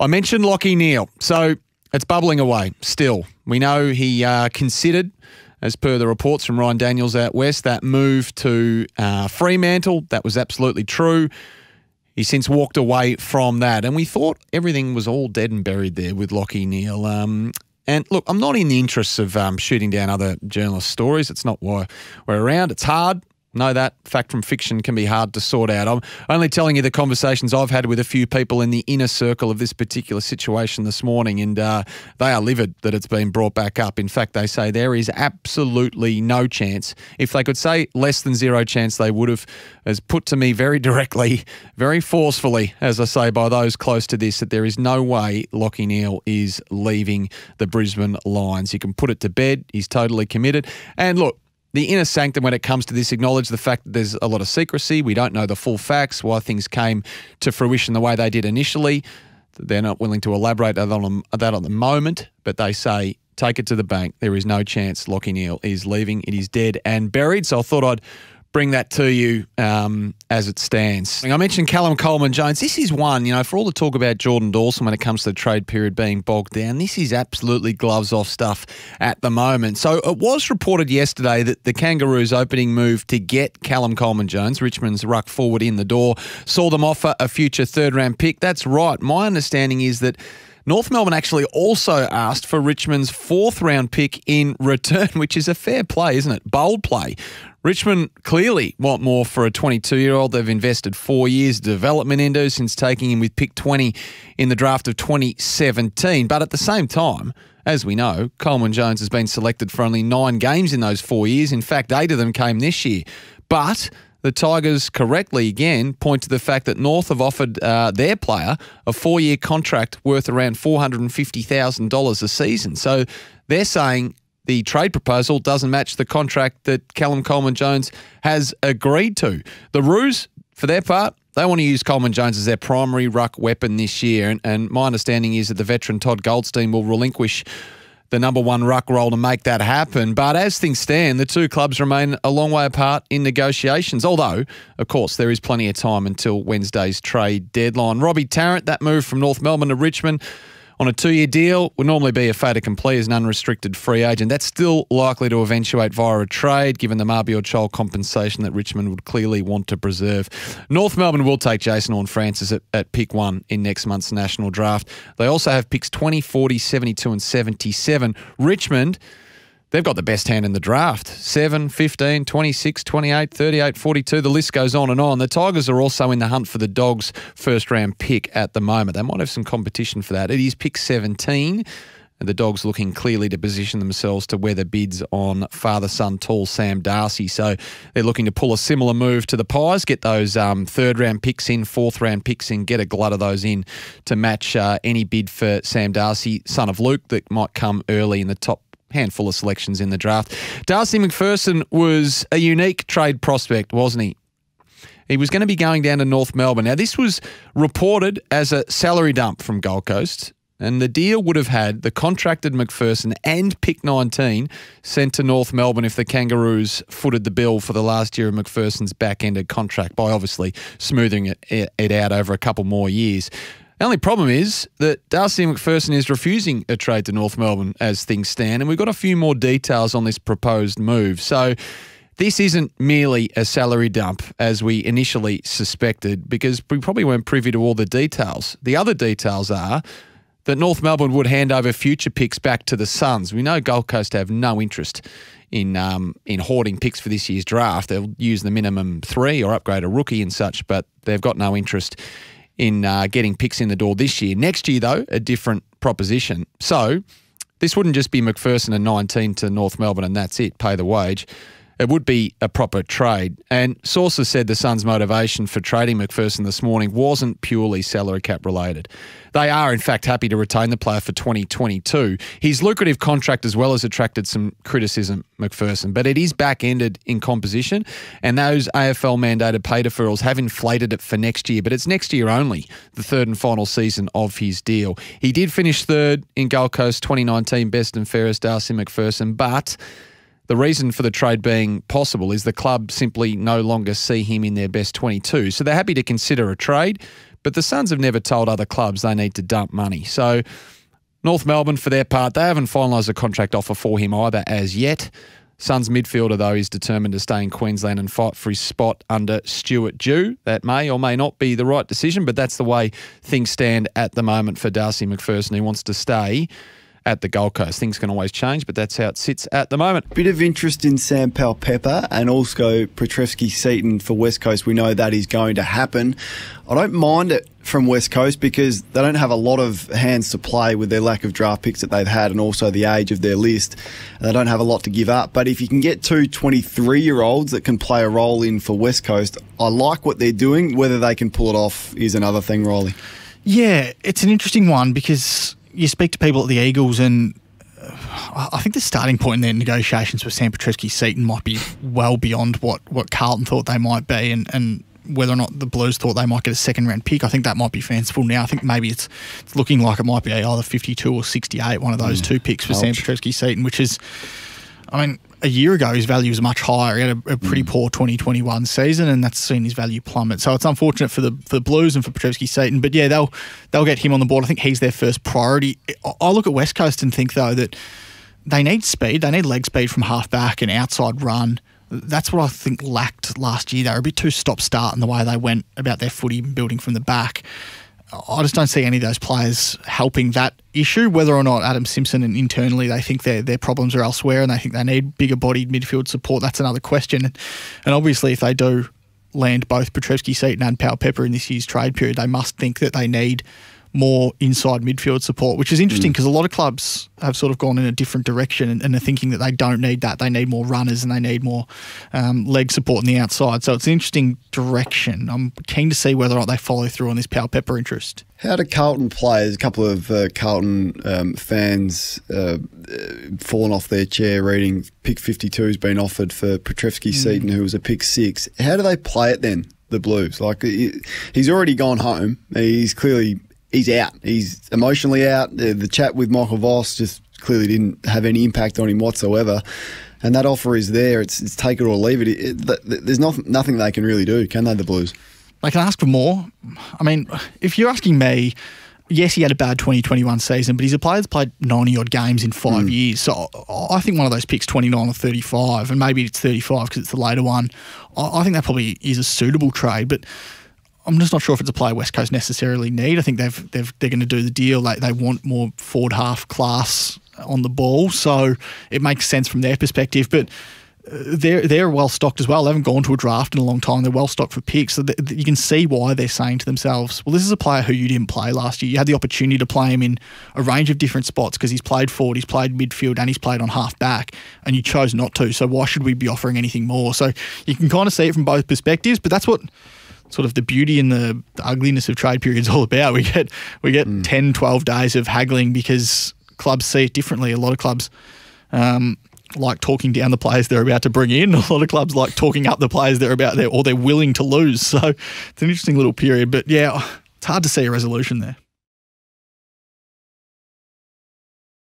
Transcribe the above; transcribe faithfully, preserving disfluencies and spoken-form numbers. I mentioned Lachie Neale, so it's bubbling away still. We know he uh, considered, as per the reports from Ryan Daniels out west, that move to uh, Fremantle. That was absolutely true. He since walked away from that, and we thought everything was all dead and buried there with Lachie Neale. Um, and look, I'm not in the interests of um, shooting down other journalists' stories. It's not why we're around. It's hard. Know that. Fact from fiction can be hard to sort out. I'm only telling you the conversations I've had with a few people in the inner circle of this particular situation this morning, and uh, they are livid that it's been brought back up. In fact, they say there is absolutely no chance. If they could say less than zero chance, they would have, as put to me very directly, very forcefully, as I say, by those close to this, that there is no way Lachie Neale is leaving the Brisbane Lions. You can put it to bed. He's totally committed. And look, the inner sanctum when it comes to this acknowledge the fact that there's a lot of secrecy. We don't know the full facts, why things came to fruition the way they did initially. They're not willing to elaborate on that at the moment, but they say, take it to the bank. There is no chance Lachie Neale is leaving. It is dead and buried. So I thought I'd bring that to you um, as it stands. I mentioned Callum Coleman-Jones. This is one, you know, for all the talk about Jordan Dawson when it comes to the trade period being bogged down, this is absolutely gloves-off stuff at the moment. So it was reported yesterday that the Kangaroos' opening move to get Callum Coleman-Jones, Richmond's ruck forward in the door, saw them offer a future third-round pick. That's right. My understanding is that North Melbourne actually also asked for Richmond's fourth-round pick in return, which is a fair play, isn't it? Bold play. Richmond clearly want more for a twenty-two-year-old they've invested four years development into since taking him with pick twenty in the draft of twenty seventeen. But at the same time, as we know, Coleman-Jones has been selected for only nine games in those four years. In fact, eight of them came this year. But the Tigers correctly, again, point to the fact that North have offered uh, their player a four-year contract worth around four hundred fifty thousand dollars a season. So they're saying the trade proposal doesn't match the contract that Callum Coleman-Jones has agreed to. The Roos, for their part, they want to use Coleman-Jones as their primary ruck weapon this year. And, and my understanding is that the veteran Todd Goldstein will relinquish the number one ruck role to make that happen. But as things stand, the two clubs remain a long way apart in negotiations, although, of course, there is plenty of time until Wednesday's trade deadline. Robbie Tarrant, that move from North Melbourne to Richmond on a two-year deal, would normally be a fait accompli as an unrestricted free agent. That's still likely to eventuate via a trade, given the Marby or Chol compensation that Richmond would clearly want to preserve. North Melbourne will take Jason Orn-Francis at, at pick one in next month's national draft. They also have picks twenty, forty, seventy-two and seventy-seven. Richmond, they've got the best hand in the draft. seven, fifteen, twenty-six, twenty-eight, thirty-eight, forty-two. The list goes on and on. The Tigers are also in the hunt for the Dogs' first-round pick at the moment. They might have some competition for that. It is pick seventeen, and the Dogs looking clearly to position themselves to weather bids on father-son tall Sam Darcy. So they're looking to pull a similar move to the Pies, get those um, third-round picks in, fourth-round picks in, get a glut of those in to match uh, any bid for Sam Darcy, son of Luke, that might come early in the top handful of selections in the draft. Darcy Macpherson was a unique trade prospect, wasn't he? He was going to be going down to North Melbourne. Now, this was reported as a salary dump from Gold Coast, and the deal would have had the contracted Macpherson and pick nineteen sent to North Melbourne if the Kangaroos footed the bill for the last year of Macpherson's back-ended contract by obviously smoothing it, it out over a couple more years. The only problem is that Darcy Macpherson is refusing a trade to North Melbourne as things stand, and we've got a few more details on this proposed move. So this isn't merely a salary dump, as we initially suspected, because we probably weren't privy to all the details. The other details are that North Melbourne would hand over future picks back to the Suns. We know Gold Coast have no interest in um, in hoarding picks for this year's draft. They'll use the minimum three or upgrade a rookie and such, but they've got no interest in uh, getting picks in the door this year. Next year, though, a different proposition. So this wouldn't just be Macpherson and nineteen to North Melbourne and that's it, pay the wage. It would be a proper trade. And sources said the Suns' motivation for trading Macpherson this morning wasn't purely salary cap related. They are, in fact, happy to retain the player for twenty twenty-two. His lucrative contract as well has attracted some criticism, Macpherson, but it is back-ended in composition, and those A F L-mandated pay deferrals have inflated it for next year, but it's next year only, the third and final season of his deal. He did finish third in Gold Coast twenty nineteen Best and Fairest, Darcy Macpherson, but the reason for the trade being possible is the club simply no longer see him in their best twenty-two. So they're happy to consider a trade, But the Suns have never told other clubs they need to dump money. So North Melbourne, for their part, they haven't finalised a contract offer for him either as yet. Suns midfielder, though, is determined to stay in Queensland and fight for his spot under Stuart Dew. That may or may not be the right decision, but that's the way things stand at the moment for Darcy Macpherson, who wants to stay at the Gold Coast. Things can always change, but that's how it sits at the moment. Bit of interest in Sam Petrevski-Seton and also Petrevski-Seton for West Coast. We know that is going to happen. I don't mind it from West Coast because they don't have a lot of hands to play with their lack of draft picks that they've had and also the age of their list. They don't have a lot to give up. But if you can get two twenty-three-year-olds that can play a role in for West Coast, I like what they're doing. Whether they can pull it off is another thing, Riley. Yeah, it's an interesting one because you speak to people at the Eagles and uh, I think the starting point in their negotiations with Sam Petrevski-Seton might be well beyond what, what Carlton thought they might be and, and whether or not the Blues thought they might get a second-round pick. I think that might be fanciful now. I think maybe it's, it's looking like it might be either fifty-two or sixty-eight, one of those mm. two picks for Ouch. Sam Petrevski-Seton, which is, I mean, a year ago his value was much higher. He had a, a pretty mm. poor twenty twenty-one season and that's seen his value plummet. So it's unfortunate for the, for the Blues and for Petrevski-Seton. But yeah, they'll they'll get him on the board. I think he's their first priority. I look at West Coast and think, though, that they need speed. They need leg speed from half-back and outside run. That's what I think lacked last year. They were a bit too stop-start in the way they went about their footy building from the back. I just don't see any of those players helping that issue, whether or not Adam Simpson and internally they think their their problems are elsewhere and they think they need bigger-bodied midfield support. That's another question. And obviously if they do land both Petrevski-Seton and Petrevski-Seton in this year's trade period, they must think that they need more inside midfield support, which is interesting because mm. a lot of clubs have sort of gone in a different direction and, and are thinking that they don't need that. They need more runners and they need more um, leg support on the outside. So it's an interesting direction. I'm keen to see whether or not they follow through on this Petrevski-Seton interest. How do Carlton players, a couple of uh, Carlton um, fans uh, fallen off their chair reading pick fifty-two has been offered for Petrevski-Seton, mm. who was a pick six. How do they play it then, the Blues? Like, he's already gone home. He's clearly... He's out. He's emotionally out. The, the chat with Michael Voss just clearly didn't have any impact on him whatsoever. And that offer is there. It's, it's take it or leave it. it, it there's not, nothing they can really do, can they, the Blues? They can ask for more. I mean, if you're asking me, yes, he had a bad twenty twenty-one season, but he's a player that's played ninety-odd games in five mm. years. So I think one of those picks, twenty-nine or thirty-five, and maybe it's thirty-five because it's the later one, I, I think that probably is a suitable trade. But I'm just not sure if it's a player West Coast necessarily need. I think they've, they've, they're going to do the deal. They, they want more forward half class on the ball, so it makes sense from their perspective. But they're, they're well-stocked as well. They haven't gone to a draft in a long time. They're well-stocked for picks. So th you can see why they're saying to themselves, well, this is a player who you didn't play last year. You had the opportunity to play him in a range of different spots because he's played forward, he's played midfield, and he's played on half-back, and you chose not to. So why should we be offering anything more? So you can kind of see it from both perspectives, but that's what sort of the beauty and the, the ugliness of trade periods all about. We get we get mm. ten, twelve days of haggling because clubs see it differently. A lot of clubs um, like talking down the players they're about to bring in. A lot of clubs like talking up the players they're about there or they're willing to lose. So it's an interesting little period. But yeah, it's hard to see a resolution there.